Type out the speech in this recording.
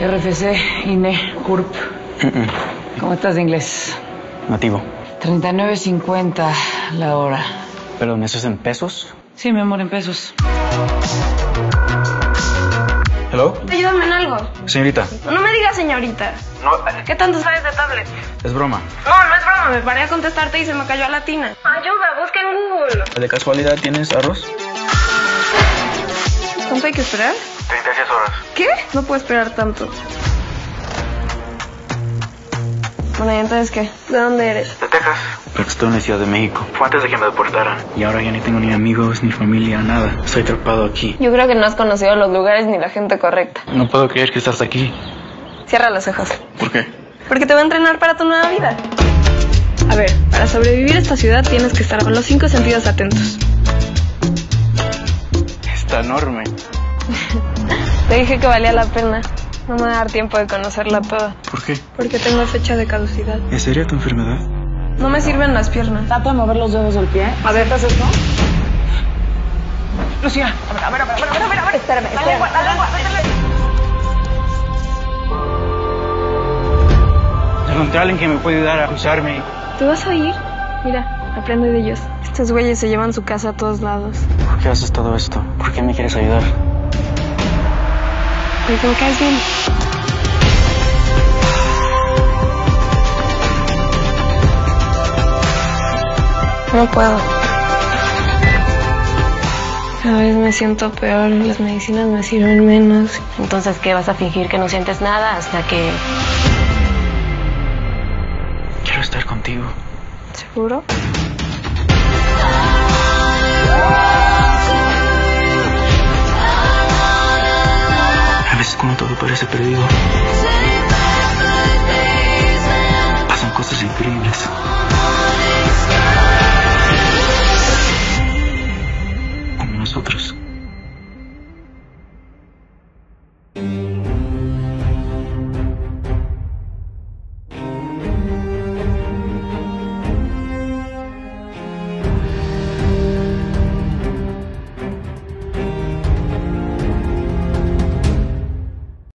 RFC, INE, CURP. ¿Cómo estás de inglés? Nativo. 39.50 la hora. ¿Pero eso es en pesos? Sí, mi amor, en pesos. ¿Hello? Ayúdame en algo. Señorita. No me digas señorita. No. ¿Qué tanto sabes de tablet? Es broma. No, no es broma. Me paré a contestarte y se me cayó a la tina. Ayuda, busca en Google. ¿De casualidad tienes arroz? ¿Cuánto hay que esperar? 36 horas. ¿Qué? No puedo esperar tanto. Bueno, ¿y entonces qué? ¿De dónde eres? De Texas. Pero estoy en la Ciudad de México. Fue antes de que me deportaran. Y ahora ya ni tengo ni amigos, ni familia, nada. Estoy atrapado aquí. Yo creo que no has conocido los lugares ni la gente correcta. No puedo creer que estás aquí. Cierra las cejas. ¿Por qué? Porque te voy a entrenar para tu nueva vida. A ver, para sobrevivir a esta ciudad tienes que estar con los 5 sentidos atentos. Está enorme. Te dije que valía la pena. No me va a dar tiempo de conocerla toda. ¿Por qué? Porque tengo fecha de caducidad. ¿Es seria tu enfermedad? No me sirven las piernas. Trata de mover los dedos del pie. A ver, ¿qué haces, no? Lucía, a ver. Espérame. La lengua. Encontré a alguien que me puede ayudar a cruzarme. ¿Tú vas a ir? Mira, aprende de ellos. Estos güeyes se llevan su casa a todos lados. ¿Por qué haces todo esto? ¿Por qué me quieres ayudar? Porque me caes bien. No puedo. Cada vez me siento peor, las medicinas me sirven menos. Entonces, ¿qué? ¿Vas a fingir que no sientes nada hasta que...? Quiero estar contigo. ¿Seguro? Como todo parece perdido. Pasan cosas increíbles.